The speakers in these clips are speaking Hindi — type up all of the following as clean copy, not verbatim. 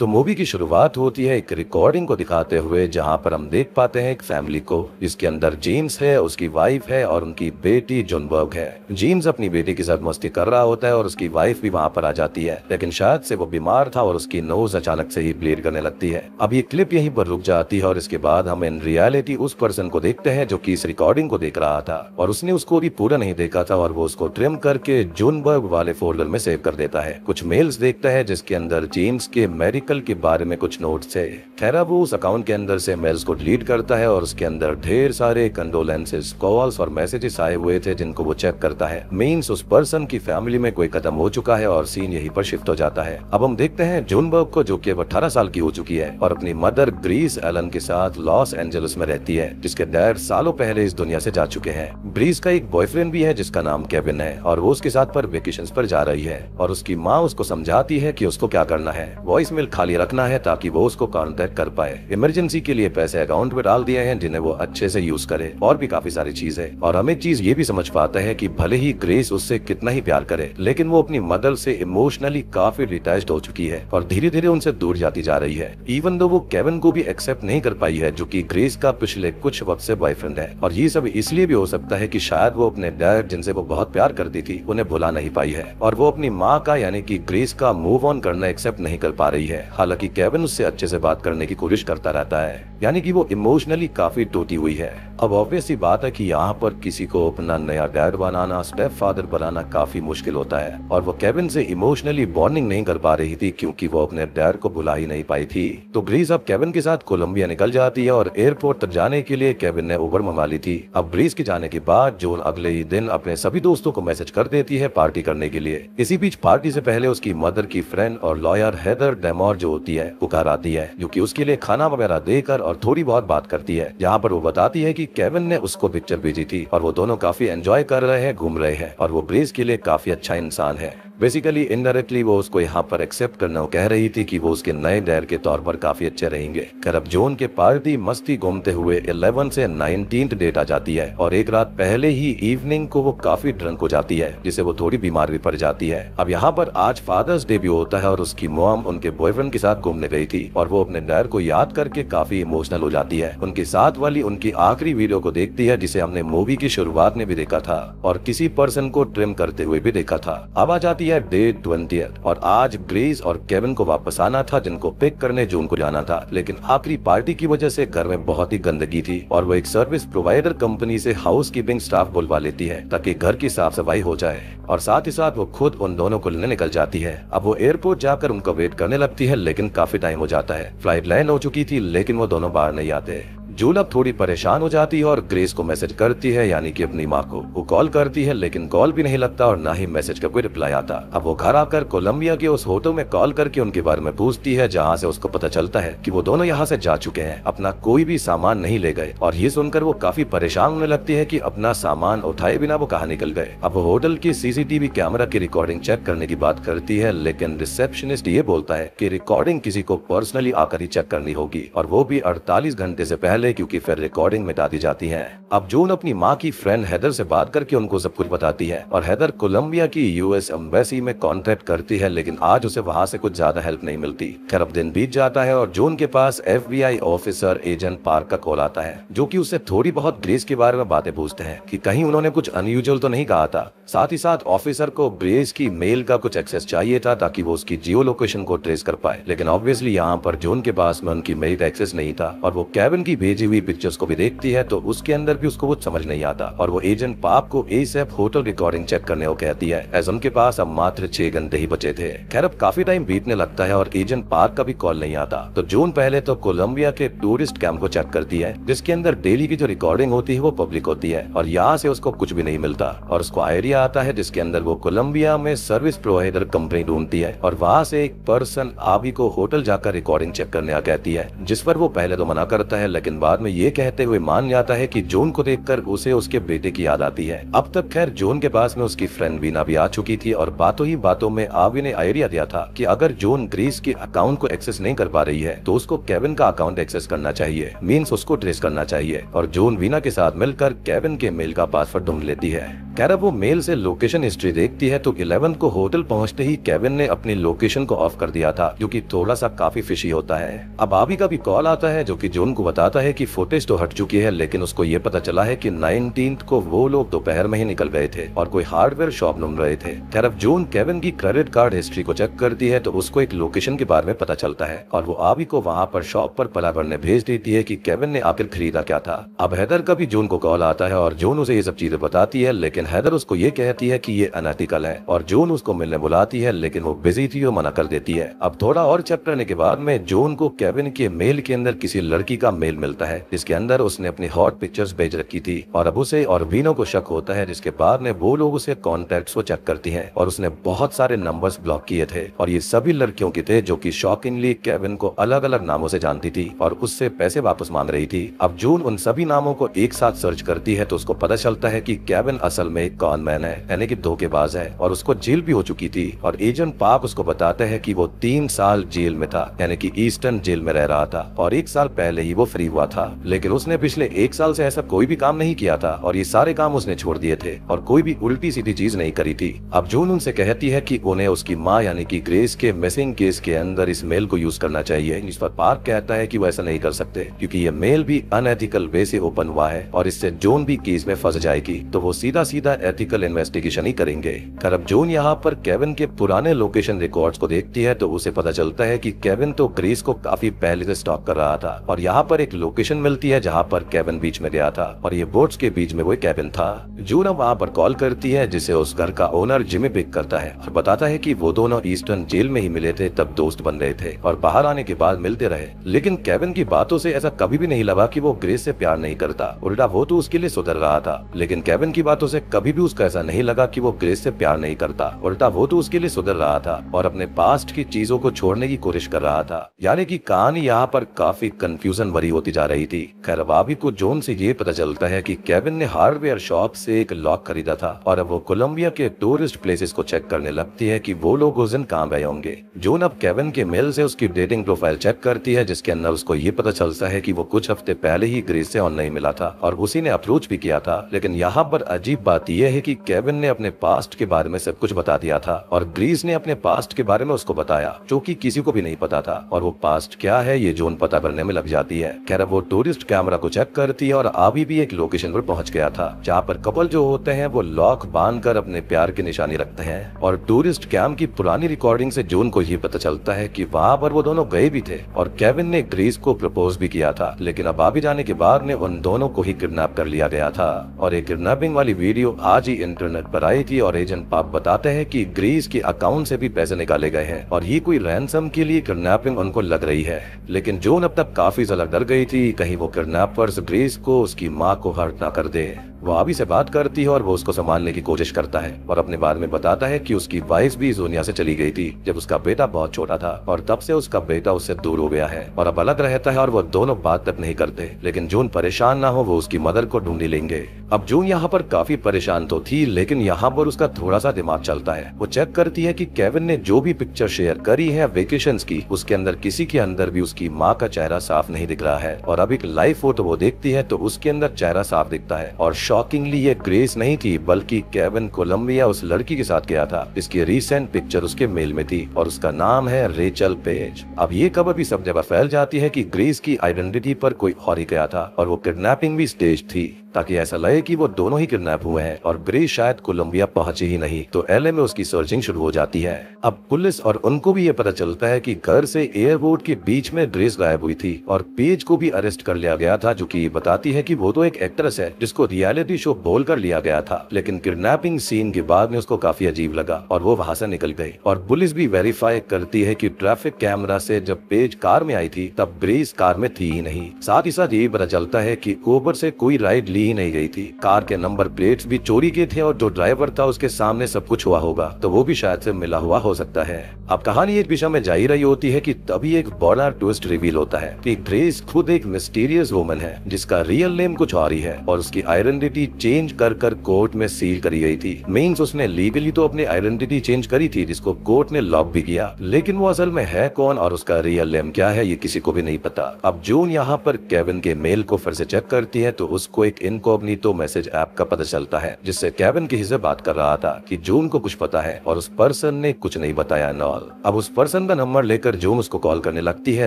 तो मूवी की शुरुआत होती है एक रिकॉर्डिंग को दिखाते हुए, जहां पर हम देख पाते हैं एक फैमिली को जिसके अंदर जेम्स है, उसकी वाइफ है और उनकी बेटी जुनबर्ग है। जेम्स अपनी बेटी के साथ मस्ती कर रहा होता है और उसकी वाइफ भी वहां पर आ जाती है, लेकिन शायद से वो बीमार था और उसकी नोज अचानक से ही ब्लीड करने लगती है। अब ये क्लिप यहीं पर रुक जाती है और इसके बाद हम इन रियलिटी उस पर्सन को देखते हैं जो कि इस रिकॉर्डिंग को देख रहा था और उसने उसको भी पूरा नहीं देखा था और वो उसको ट्रिम करके जूनबर्ग वाले फोल्डर में सेव कर देता है। कुछ मेल्स देखता है जिसके अंदर जेम्स के मेडिकल के बारे में कुछ नोट्स है। खैर वो उस अकाउंट के अंदर से मेल्स को डिलीट करता है और उसके अंदर ढेर सारे कंडोलेंसेस, कॉल्स और मैसेजेस आए हुए थे जिनको वो चेक करता है। मीन्स उस पर्सन की फैमिली में कोई कदम हो चुका है और सीन यहीं पर शिफ्ट हो जाता है। अब हम देखते हैं जूनबर्ग को जो कि अब 18 साल की हो चुकी है और अपनी मदर ग्रीस एलन के साथ लॉस एंजलिस में रहती है, जिसके डैड सालों पहले इस दुनिया से जा चुके हैं। ब्रीज का एक बॉयफ्रेंड भी है जिसका नाम केविन है और वो उसके साथ पर वेकेशन पर जा रही है और उसकी माँ उसको समझाती है कि उसको क्या करना है, वॉइस मेल खाली रखना है ताकि वो उसको कॉन्टेक्ट कर पाए। इमरजेंसी के लिए पैसे अकाउंट में डाल दिए हैं जिन्हें वो अच्छे से यूज करे और भी काफी सारी चीजें। और हमें चीज ये भी समझ पाता है कि भले ही ग्रेस उससे कितना ही प्यार करे लेकिन वो अपनी मदर से इमोशनली काफी डिटैच्ड हो चुकी है और धीरे धीरे उनसे दूर जाती जा रही है। इवन दो वो केविन को भी एक्सेप्ट नहीं कर पाई है जो कि ग्रेस का पिछले कुछ वक्त से बॉयफ्रेंड है और ये सब इसलिए भी हो सकता है कि शायद वो अपने डैड जिनसे वो बहुत प्यार करती थी उन्हें भुला नहीं पाई है और वो अपनी माँ का यानी कि ग्रेस का मूव ऑन करना एक्सेप्ट नहीं कर पा रही है। हालांकि केविन उससे अच्छे से बात करने की कोशिश करता रहता है, यानी कि वो इमोशनली काफी टूटी हुई है। अब ऑब्वियसली बात है कि यहाँ पर किसी को अपना नया डैड बनाना, स्टेप फादर बनाना काफी मुश्किल होता है और वो केविन से इमोशनली बॉन्डिंग नहीं कर पा रही थी क्योंकि वो अपने डैड को भुला ही नहीं पाई थी। तो ब्रीज अब केविन के साथ कोलंबिया निकल जाती है और एयरपोर्ट तक जाने के लिए केविन ने उबर मंगा ली थी। अब ब्रीज के जाने के बाद जोन अगले ही दिन अपने सभी दोस्तों को मैसेज कर देती है पार्टी करने के लिए। इसी बीच पार्टी से पहले उसकी मदर की फ्रेंड और लॉयर हेदर डेमोर जो होती है वो घर आती है जो कि उसके लिए खाना वगैरह देकर और थोड़ी बहुत बात करती है, जहाँ पर वो बताती है कि केविन ने उसको पिक्चर भेजी थी और वो दोनों काफी एंजॉय कर रहे हैं, घूम रहे हैं और वो ब्रीज के लिए काफी अच्छा इंसान है। बेसिकली इनडायरेक्टली वो उसको यहाँ पर एक्सेप्ट करना कह रही थी कि वो उसके नए डैड के तौर पर काफी अच्छे रहेंगे। करब जोन के पार्टी मस्ती घूमते हुए 11 से 19 डेट आ जाती है और एक रात पहले ही इवनिंग को वो काफी ड्रंक हो जाती है जिसे वो थोड़ी बीमार भी पड़ जाती है। अब यहाँ पर आज फादर्स डे भी होता है और उसकी मॉम उनके बॉयफ्रेंड के साथ घूमने गई थी और वो अपने डैड को याद करके काफी इमोशनल हो जाती है। उनके साथ वाली उनकी आखिरी वीडियो को देखती है जिसे हमने मूवी की शुरुआत में भी देखा था और किसी पर्सन को ट्रिम करते हुए भी देखा था। अब आ जाती डे 20 और आज ग्रेस और केविन को वापस आना था जिनको पिक करने जून को जाना था, लेकिन आखिरी पार्टी की वजह से घर में बहुत ही गंदगी थी और वो एक सर्विस प्रोवाइडर कंपनी से हाउसकीपिंग स्टाफ बुलवा लेती है ताकि घर की साफ सफाई हो जाए और साथ ही साथ वो खुद उन दोनों को लेने निकल जाती है। अब वो एयरपोर्ट जाकर उनका वेट करने लगती है लेकिन काफी टाइम हो जाता है, फ्लाइट लैंड हो चुकी थी लेकिन वो दोनों बाहर नहीं आते। जूल अब थोड़ी परेशान हो जाती है और ग्रेस को मैसेज करती है यानी कि अपनी माँ को। वो कॉल करती है लेकिन कॉल भी नहीं लगता और ना ही मैसेज का कोई रिप्लाई आता। अब वो घर आकर कोलंबिया के उस होटल में कॉल करके उनके बारे में पूछती है जहाँ से उसको पता चलता है कि वो दोनों यहाँ से जा चुके हैं, अपना कोई भी सामान नहीं ले गए और ये सुनकर वो काफी परेशान होने लगती है कि अपना सामान उठाए बिना वो कहाँ निकल गए। अब वो होटल की CCTV कैमरा की रिकॉर्डिंग चेक करने की बात करती है लेकिन रिसेप्शनिस्ट ये बोलता है कि रिकॉर्डिंग किसी को पर्सनली आकर ही चेक करनी होगी और वो भी 48 घंटे से पहले क्योंकि फिर रिकॉर्डिंग मिटा दी जाती है। अब जून अपनी माँ की फ्रेंड हैदर से बात करके उनको सब कुछ बताती है और हैदर कोलंबिया की US एम्बेसी में कॉन्ट्रैक्ट करती है लेकिन आज उसे वहाँ से कुछ ज्यादा हेल्प नहीं मिलती। खैर अब दिन बीत जाता है और जून के पास FBI ऑफिसर एजेंट पार्क का कॉल आता है जो कि उससे थोड़ी बहुत ग्रेस के बारे में बातें पूछते हैं कि कहीं उन्होंने कुछ अनयूजुअल तो नहीं कहा था। साथ ही साथ ऑफिसर को ग्रेस की मेल का कुछ एक्सेस चाहिए था ताकि वो उसकी जियो लोकेशन को ट्रेस कर पाए, लेकिन ऑब्वियसली यहाँ पर जून के पास में उनकी मेल का एक्सेस नहीं था और वो केविन की भेजी हुई पिक्चर्स को भी देखती है तो उसके अंदर भी उसको कुछ समझ नहीं आता और वो एजेंट पाप को ASAP होटल रिकॉर्डिंग चेक करने को कहती है एज उनके पास अब मात्र 6 घंटे ही बचे थे। खैर अब काफी टाइम बीतने लगता है और एजेंट पाप का भी कॉल नहीं आता तो जून पहले तो कोलंबिया के टूरिस्ट कैंप को चेक करती है जिसके अंदर डेली की जो रिकॉर्डिंग होती है वो पब्लिक होती है और यहाँ से उसको कुछ भी नहीं मिलता और उसको आइडिया आता है जिसके अंदर वो कोलंबिया में सर्विस प्रोवाइडर कंपनी ढूंढती है और वहाँ से एक पर्सन आबी को होटल जाकर रिकॉर्डिंग चेक करने कहती है जिस पर वो पहले तो मना करता है लेकिन बाद में ये कहते हुए मान जाता है कि जोन को देखकर उसे उसके बेटे की याद आती है। अब तक खैर जोन के पास में उसकी फ्रेंड वीना भी आ चुकी थी और बातों ही बातों में आवी ने आइडिया दिया था कि अगर जोन ग्रीस के अकाउंट को एक्सेस नहीं कर पा रही है तो उसको केविन का अकाउंट एक्सेस करना चाहिए, मीन्स उसको ट्रेस करना चाहिए। और जोन वीना के साथ मिलकर केविन के मेल का पासवर्ड ढूंढ लेती है। खैर वो मेल से लोकेशन हिस्ट्री देखती है तो 11 को होटल पहुंचते ही केविन ने अपनी लोकेशन को ऑफ कर दिया था, जो कि थोड़ा सा काफी फिशी होता है। अब आवी का भी कॉल आता है जो कि जोन को बताता है कि फुटेज तो हट चुकी है, लेकिन उसको ये पता चला है कि 19 को वो लोग दोपहर में ही निकल गए थे और कोई हार्डवेयर शॉप ढूंढ रहे थे। खैर अब जोन केविन की क्रेडिट कार्ड हिस्ट्री को चेक करती है तो उसको एक लोकेशन के बारे में पता चलता है और वो आवी को वहाँ पर शॉप पर पला भरने भेज देती है कि केविन ने आखिर खरीदा क्या था। अब हैदर का भी जोन को कॉल आता है और जोन उसे ये सब चीजें बताती है, लेकिन हैदर उसको ये कहती है कि ये अनएथिकल है और जोन उसको मिलने बुलाती है लेकिन वो बिजी थी और मना कर देती है। अब थोड़ा और चपटने के बाद में जोन को केविन के मेल के अंदर किसी लड़की का मेल मिलता है जिसके अंदर उसने अपनी हॉट पिक्चर्स भेज रखी थी और अब उसे और वीनो को शक होता है, जिसके बाद में वो लोग उसे कॉन्टैक्ट्स को चेक करती है और उसने बहुत सारे नंबर्स ब्लॉक किए थे और ये सभी लड़कियों के थे जो की शॉकिंगली केविन को अलग अलग नामों से जानती थी और उससे पैसे वापस मांग रही थी। अब जोन उन सभी नामों को एक साथ सर्च करती है तो उसको पता चलता है की केविन असल में एक कॉनमैन है, यानी कि धोखेबाज है और उसको जेल भी हो चुकी थी। और एजेंट पार्क उसको बताते हैं कि वो 3 साल जेल में था, यानी कि ईस्टर्न जेल में रह रहा था और 1 साल पहले ही वो फ्री हुआ था, लेकिन उसने पिछले 1 साल से ऐसा कोई भी काम नहीं किया था और ये सारे काम उसने छोड़ दिए थे और कोई भी उल्टी सीधी चीज नहीं करी थी। अब जोन उनसे कहती है कि उन्हें उसकी माँ यानी कि ग्रेस के मिसिंग केस के अंदर इस मेल को यूज करना चाहिए, जिस पर पार्क कहता है कि वो ऐसा नहीं कर सकते क्योंकि ये मेल भी अनएथिकल वे से ओपन हुआ है और इससे जोन भी केस में फंस जाएगी तो वो सीधा सीधा एथिकल इन्वेस्टिगेशन ही करेंगे। खैर अब जोन यहाँ पर केविन के पुराने लोकेशन रिकॉर्ड्स को देखती है तो उसे पता चलता है कि केविन तो ग्रीस को काफी पहले से स्टॉक कर रहा था और यहाँ पर एक लोकेशन मिलती है जहाँ पर केविन बीच में गया था और ये बोट्स के बीच में वो केविन था। जोन अब वहाँ पर कॉल करती है जिसे उस घर का ओनर जिमी पिक करता है और बताता है कि वो दोनों ईस्टर्न जेल में ही मिले थे, तब दोस्त बन रहे थे और बाहर आने के बाद मिलते रहे। लेकिन केविन की बातों से ऐसा कभी भी नहीं लगा कि वो ग्रेस से प्यार नहीं करता, उल्टा वो तो उसके लिए सुधर रहा था। लेकिन केविन की बातों से कभी भी उसका ऐसा नहीं लगा कि वो ग्रेस से प्यार नहीं करता, उल्टा वो तो उसके लिए सुधर रहा था और अपने पास्ट की चीजों को छोड़ने की कोशिश कर रहा था। यानी कि कहानी यहाँ पर काफी कंफ्यूजन भरी होती जा रही थी। खैर भाभी को जोन से ये पता चलता है कि केविन ने हार्डवेयर शॉप से एक लॉक खरीदा था और अब वो कोलंबिया के टूरिस्ट प्लेसेस को चेक करने लगती है कि वो लोग उस दिन कहाँ गए होंगे। जोन अब केविन के मेल से उसकी डेटिंग प्रोफाइल चेक करती है जिसके अंदर उसको ये पता चलता है कि वो कुछ हफ्ते पहले ही ग्रेस से ऑनलाइन मिला था और उसी ने अप्रोच भी किया था। लेकिन यहाँ पर अजीब बात यह है कि केविन ने अपने पास्ट के बारे में सब कुछ बता दिया था और ग्रीस ने अपने पास्ट के बारे में उसको बताया जो कि किसी को भी नहीं पता था और वो पास्ट क्या है ये जोन पता करने में लग जाती है। खैर वो टूरिस्ट कैमरा को चेक करती है और आवी भी एक लोकेशन पर पहुंच गया था जहाँ पर कपल जो होते हैं वो लॉक बांध कर अपने प्यार की निशानी रखते हैं और टूरिस्ट कैम की पुरानी रिकॉर्डिंग से जोन को ये पता चलता है कि वहाँ पर वो दोनों गए भी थे और केविन ने ग्रीस को प्रपोज भी किया था। लेकिन अब आवी जाने के बाद में उन दोनों को ही किडनैप कर लिया गया था और एक किडनैपिंग वाली वीडियो आज ही इंटरनेट पर आई थी और एजेंट पाप बताते हैं कि ग्रीस के अकाउंट से भी पैसे निकाले गए हैं और ये कोई रैंसम के लिए किडनैपिंग उनको लग रही है। लेकिन जोन अब तक काफी ज्यादा डर गई थी कहीं वो किडनैपर्स ग्रीस को उसकी माँ को हर्ट ना कर दे। वो आवी से बात करती है और वो उसको संभालने की कोशिश करता है और अपने बारे में बताता है कि उसकी वाइफ भी इस दुनिया से चली गई थी जब उसका बेटा बहुत छोटा था और तब से उसका बेटा उससे दूर हो गया है और अब अलग रहता है और वो दोनों बात तक नहीं करते। लेकिन जोन परेशान ना हो वो उसकी मदर को ढूंढी लेंगे। अब जोन यहाँ पर काफी परेशान तो थी लेकिन यहाँ पर उसका थोड़ा सा दिमाग चलता है। वो चेक करती है कि केविन ने जो भी पिक्चर शेयर करी है वेकेशंस की उसके अंदर किसी के अंदर भी उसकी माँ का चेहरा साफ नहीं दिख रहा है और अब एक लाइव फोटो वो देखती है तो उसके अंदर चेहरा साफ दिखता है और शॉकिंगली ये ग्रेस नहीं थी बल्कि केविन कोलंबिया उस लड़की के साथ गया था जिसकी रिसेंट पिक्चर उसके मेल में थी और उसका नाम है रेचल पेज। अब ये खबर भी सब जगह फैल जाती है कि ग्रेस की आइडेंटिटी पर कोई और ही गया था और वो किडनैपिंग भी स्टेज थी ताकि ऐसा लगे कि वो दोनों ही किडनैप हुए हैं और ग्रेस शायद कोलंबिया पहुंचे ही नहीं। तो एलए में उसकी सर्चिंग शुरू हो जाती है। अब पुलिस और उनको भी ये पता चलता है कि घर से एयरपोर्ट के बीच में ग्रेस गायब हुई थी और पेज को भी अरेस्ट कर लिया गया था जो कि बताती है कि वो तो एक एक्ट्रेस है जिसको रियलिटी शो बोल कर लिया गया था। लेकिन किडनैपिंग सीन के बाद में उसको काफी अजीब लगा और वो वहां से निकल गई और पुलिस भी वेरीफाई करती है कि ट्रैफिक कैमरा से जब पेज कार में आई थी तब ग्रेस कार में थी ही नहीं। साथ ही साथ ये पता चलता है कि ऊबर से कोई राइड ली ही नहीं गई थी। कार के नंबर प्लेट्स भी चोरी के थे और जो ड्राइवर था उसके सामने सब कुछ हुआ होगा तो वो भी शायद से मिला हुआ हो सकता है। अब कहानी एक दिशा में जा ही रही होती है कि तभी एक बड़ा ट्विस्ट रिवील होता है कि ग्रेस खुद एक मिस्टीरियस वुमन है जिसका रियल नेम कुछ और ही है और उसकी आइडेंटिटी चेंज कर कर कोर्ट में सील करी गई थी। मीन्स उसने लीगली तो अपनी आइडेंटिटी चेंज करी थी जिसको कोर्ट ने लॉक भी किया, लेकिन वो असल में है कौन और उसका रियल नेम क्या है ये किसी को भी नहीं पता। अब जून यहाँ पर केविन के मेल को फिर से चेक करती है तो उसको एक इनकॉग्निटो मैसेज ऐप का पता चलता है जिससे केविन किसी से बात कर रहा था कि जून को कुछ पता है और उस पर्सन ने कुछ नहीं बताया एंड ऑल। अब उस पर्सन का नंबर लेकर जून उसको कॉल करने लगती है,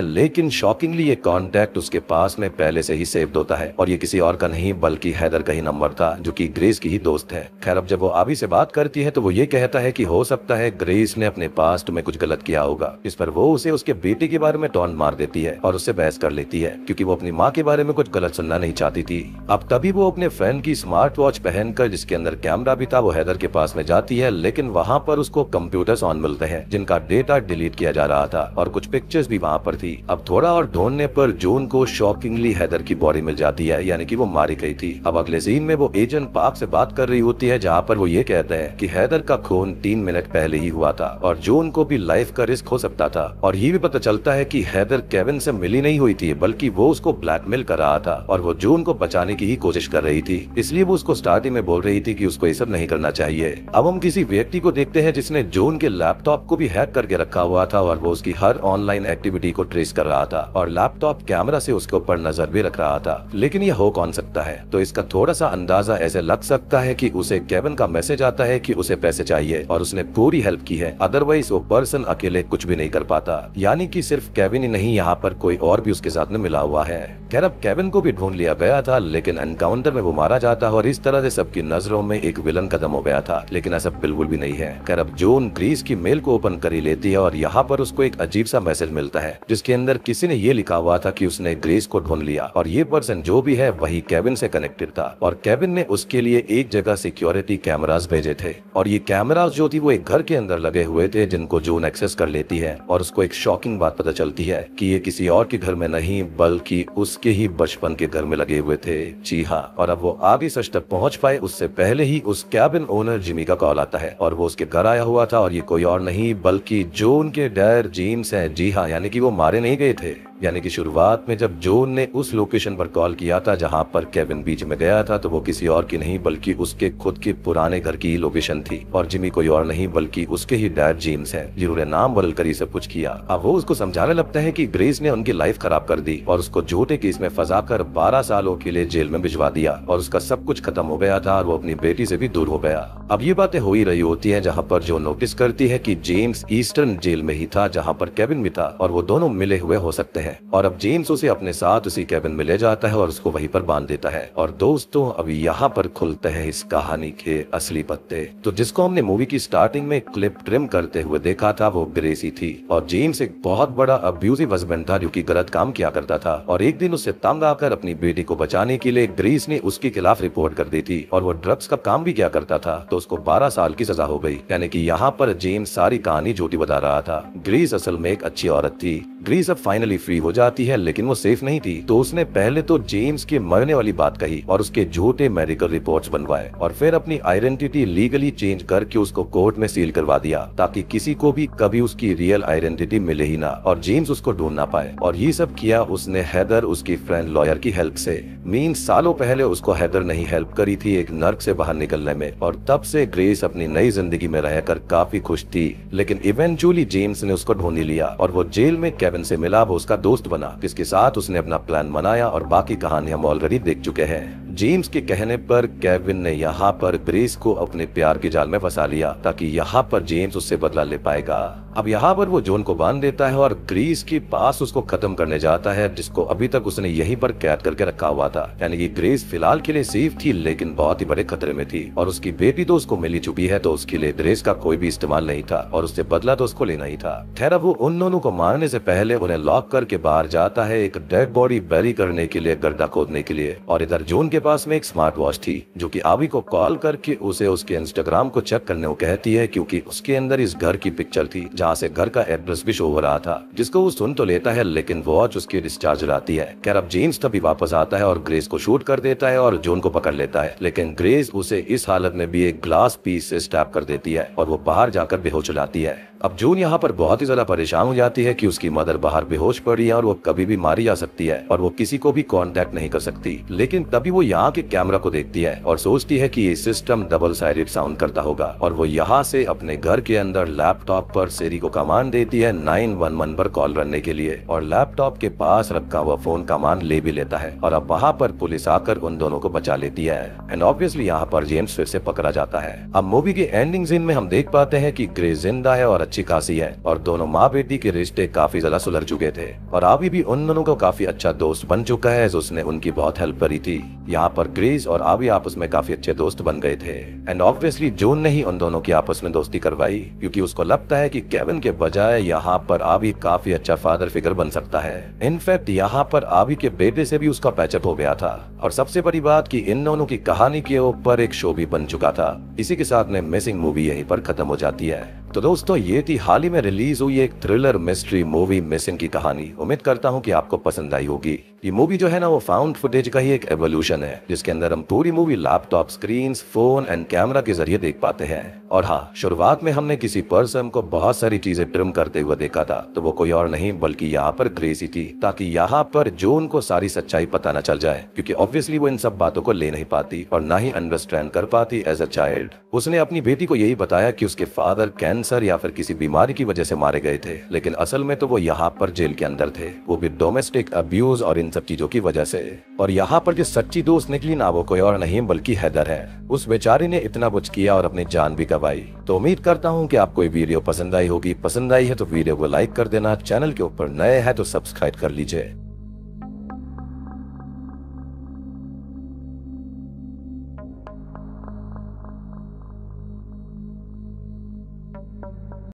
लेकिन शॉकिंगली ये कॉन्टेक्ट उसके पास में पहले से ही सेव्ड होता है और ये किसी और का नहीं बल्कि हैदर का ही नंबर था जो की ग्रेस की ही दोस्त है। खैर अब जब वो आबी से बात करती है तो वो ये कहता है कि हो सकता है ग्रेस ने अपने पास्ट में कुछ गलत किया होगा। इस पर वो उसे उसके बेटे के बारे में टॉन्ट मार देती है और उससे बहस कर लेती है क्योंकि वो अपनी माँ के बारे में कुछ गलत सुनना नहीं चाहती थी। अब तभी वो अपने फ्रेंड की स्मार्ट वॉच पहनकर जिसके अंदर कैमरा भी था वो हैदर के पास में जाती है, लेकिन वहाँ पर उसको कंप्यूटर्स ऑन मिलते हैं जिनका डेटा डिलीट किया जा रहा था और कुछ पिक्चर्स भी वहाँ पर थी। अब थोड़ा और ढूंढने पर जून को शॉकिंगली हैदर की बॉडी मिल जाती है, यानी कि वो मारी गई थी। अब अगले सीन में वो एजेंट पार्क से बात कर रही होती है जहाँ पर वो ये कहता है कि हैदर का खून 3 मिनट पहले ही हुआ था और जून को भी लाइफ का रिस्क हो सकता था। और ये भी पता चलता है कि हैदर केविन से मिली नहीं हुई थी बल्कि वो उसको ब्लैकमेल कर रहा था और वो जून को बचाने की ही कोशिश कर रही थी, इसलिए वो उसको स्टार्टिंग में बोल रही थी कि उसको ये सब नहीं करना चाहिए। अब हम किसी व्यक्ति को देखते हैं जिसने जून के लैपटॉप को भी हैक करके रखा हुआ था और वो उसकी हर ऑनलाइन एक्टिविटी को ट्रेस कर रहा था और लैपटॉप कैमरा से उसके ऊपर नजर भी रख रहा था। लेकिन ये हो कौन सकता है तो इसका थोड़ा सा अंदाजा ऐसे लग सकता है कि उसे केविन का मैसेज आता है कि उसे पैसे चाहिए और उसने पूरी हेल्प की है, अदरवाइज वो पर्सन अकेले कुछ भी नहीं कर पाता। यानी कि सिर्फ केविन ही नहीं यहाँ पर कोई और भी उसके साथ में मिला हुआ है। खैर अब केविन को भी ढूंढ लिया गया था लेकिन एनकाउंटर में वो मारा जाता है और इस तरह से सबकी नजरों में एक विलन कदम हो गया था, लेकिन ऐसा बिल्कुल भी नहीं है। खैर अब जून ग्रीस की मेल को ओपन कर ही लेती है और यहाँ पर उसको एक अजीब सा मैसेज मिलता है जिसके अंदर किसी ने ये लिखा हुआ था कि उसने ग्रीस को ढूंढ लिया और ये पर्सन जो भी है वही केविन से कनेक्टेड था और केविन ने उसके लिए एक जगह सिक्योरिटी कैमरास भेजे थे और ये कैमरास जो थी वो एक घर के अंदर लगे हुए थे जिनको जून एक्सेस कर लेती है और उसको एक शॉकिंग बात पता चलती है कि ये किसी और के घर में नहीं बल्कि उसके ही बचपन के घर में लगे हुए थे। जी हाँ, और अब वो आगे सच तक पहुँच पाए उससे पहले ही उस कैबिन ओनर जिमी का कॉल आता है और वो उसके घर आया हुआ था और ये कोई और नहीं बल्कि जून के डैड जेम्स है। जी हाँ, यानी कि वो मारे नहीं गए थे। यानी कि शुरुआत में जब जून ने उस लोकेशन पर कॉल किया था जहां पर केविन बीच में गया था तो वो किसी और की नहीं बल्कि उसके खुद के पुराने घर की लोकेशन थी और जिमी कोई और नहीं बल्कि उसके ही डैड जेम्स है जिन्होंने नाम बदल कर सब कुछ किया। अब वो उसको समझाने लगता है कि ग्रेस ने उनकी लाइफ खराब कर दी और उसको झूठे केस में फंसा कर 12 सालों के लिए जेल में भिजवा दिया और उसका सब कुछ खत्म हो गया था और वो अपनी बेटी से भी दूर हो गया। अब ये बातें हो ही रही होती है जहाँ पर जो नोटिस करती है कि जेम्स ईस्टर्न जेल में ही था जहाँ पर केविन भी था और वो दोनों मिले हुए हो सकते हैं और अब जेम्स उसे अपने साथ उसी केविन में ले जाता है और उसको वहीं पर बांध देता है। और दोस्तों अब यहाँ पर खुलते हैं इस कहानी के असली पत्ते। तो जिसको हमने मूवी की स्टार्टिंग में क्लिप ट्रिम करते हुए देखा था वो ग्रेसी थी और जेम्स एक बहुत बड़ा अब्यूजिव हस्बैंड था जो कि गलत काम किया करता था और एक दिन उससे तंग आकर अपनी बेटी को बचाने के लिए ग्रेस ने उसके खिलाफ रिपोर्ट कर दी थी और वो ड्रग्स का काम भी किया करता था तो उसको 12 साल की सजा हो गई। यानी कि यहाँ पर जेम्स सारी कहानी झूठी बता रहा था। ग्रेस असल में एक अच्छी औरत थी। ग्रेस अब फाइनली फ्री हो जाती है लेकिन वो सेफ नहीं थी तो उसने पहले तो जेम्स के मरने वाली बात कही और उसके झूठे मेडिकल रिपोर्ट्स बनवाए और फिर अपनी आइडेंटिटी लीगली चेंज करके उसको कोर्ट में सील करवा दिया ताकि किसी को भी कभी उसकी रियल आइडेंटिटी मिले ही ना और जेम्स उसको ढूंढ ना पाए। और ये सब किया उसने हैदर उसकी फ्रेंड लॉयर की हेल्प से। मीन सालों पहले उसको हैदर नहीं हेल्प करी थी एक नर्क से बाहर निकलने में और तब से ग्रेस अपनी नई जिंदगी में रहकर काफी खुश थी। लेकिन इवेंचुअली जेम्स ने उसको ढूंढ लिया और वो जेल में केविन से मिला, वो उसका दोस्त बना जिसके साथ उसने अपना प्लान बनाया और बाकी कहानी हम ऑलरेडी देख चुके हैं। जेम्स के कहने पर केविन ने यहाँ पर ग्रेस को अपने प्यार के जाल में फंसा लिया ताकि यहाँ पर जेम्स उससे बदला ले पाएगा। अब यहाँ पर वो जून को बांध देता है और ग्रेस के पास उसको खत्म करने जाता है जिसको अभी तक उसने यहीं पर कैद करके रखा हुआ था। यानी कि ग्रेस फिलहाल के लिए सेफ थी लेकिन बहुत ही बड़े खतरे में थी और उसकी बेटी तो उसको मिली चुकी है तो उसके लिए ग्रेस का कोई भी इस्तेमाल नहीं था और उससे बदला तो उसको लेना ही था। खैर वो उन दोनों को मारने से पहले उन्हें लॉक करके बाहर जाता है एक डेड बॉडी बैरी करने के लिए, गर्दा खोदने के लिए। और इधर जून के पास में एक स्मार्ट वॉच थी जो कि आबी को कॉल करके उसे उसके इंस्टाग्राम को चेक करने को कहती है क्योंकि उसके अंदर इस घर की पिक्चर थी जहाँ से घर का एड्रेस भी शो हो रहा था, जिसको वो सुन तो लेता है लेकिन वॉच उसकी डिस्चार्ज रहती है। खैर अब जेम्स तभी वापस आता है और ग्रेस को शूट कर देता है और जॉन को पकड़ लेता है, लेकिन ग्रेस उसे इस हालत में भी एक ग्लास पीस से स्टैप कर देती है और वो बाहर जाकर बेहोश हो जाती है। अब जून यहाँ पर बहुत ही ज्यादा परेशान हो जाती है कि उसकी मदर बाहर बेहोश पड़ी है और वो कभी भी मारी जा सकती है और वो किसी को भी कांटेक्ट नहीं कर सकती। लेकिन तभी वो यहाँ के कैमरा को देखती है और सोचती है कि ये सिस्टम डबल साइडेड साउंड करता होगा और वो यहाँ से अपने घर के अंदर लैपटॉप पर सीरी को कमांड देती है 911 पर कॉल करने के लिए और लैपटॉप के पास रखा हुआ फोन कमांड ले भी लेता है और अब वहाँ पर पुलिस आकर उन दोनों को बचा लेती है एंड ऑब्वियसली यहाँ पर जेम्स फिर से पकड़ा जाता है। अब मूवी के एंडिंग सीन में हम देख पाते हैं कि ग्रेस जिंदा है और अच्छी खासी है और दोनों माँ बेटी के रिश्ते काफी ज्यादा सुलझ चुके थे और अभी भी उन दोनों को काफी अच्छा दोस्त बन चुका है, उसने उनकी बहुत हेल्प करी थी। यहाँ पर ग्रेस और अभी आपस में काफी अच्छे दोस्त बन गए थे एंड ऑब्वियसली जॉन ने ही उन दोनों की आपस में दोस्ती करवाई क्योंकि उसको लगता है कि केविन के बजाय यहाँ पर अभी काफी अच्छा फादर फिगर बन सकता है। इनफैक्ट यहाँ पर अभी के बेटे से भी उसका पैचअप हो गया था और सबसे बड़ी बात की इन दोनों की कहानी के ऊपर एक शो भी बन चुका था। इसी के साथ में मिसिंग मूवी यहीं पर खत्म हो जाती है। तो दोस्तों ये थी हाल ही में रिलीज हुई एक थ्रिलर मिस्ट्री मूवी मिसिंग की कहानी। उम्मीद करता हूँ कि आपको पसंद आई होगी। ये मूवी जो है ना वो फाउंड फुटेज का ही एक एवोल्यूशन है, जिसके अंदर हम पूरी movie laptop screen, phone and camera के जरिए देख पाते हैं। और हाँ, शुरुआत में हमने किसी पर्सन को बहुत सारी चीजें ट्रिम करते हुए देखा था, तो वो कोई और नहीं बल्कि यहाँ पर ग्रेस ही थी, ताकि यहाँ पर जॉन को सारी सच्चाई पता न चल जाए क्योंकि ऑब्वियसली वो इन सब बातों को ले नहीं पाती और ना ही अंडरस्टैंड कर पाती एज अ चाइल्ड। उसने अपनी बेटी को यही बताया कि उसके फादर कैंसर या फिर किसी बीमारी की वजह से मारे गए थे, लेकिन असल में तो वो यहाँ पर जेल के अंदर थे, वो भी डोमेस्टिक अब्यूज और इन सब चीजों की वजह से। और यहाँ पर जो सच्ची दोस्त निकली ना वो कोई और नहीं बल्कि हैदर है। उस बेचारी ने इतना कुछ किया और अपनी जान भी गंवाई। तो उम्मीद करता हूँ कि आपको ये वीडियो पसंद आई होगी। पसंद आई है तो वीडियो को लाइक कर देना, चैनल के ऊपर नए हैं तो सब्सक्राइब कर लीजिए।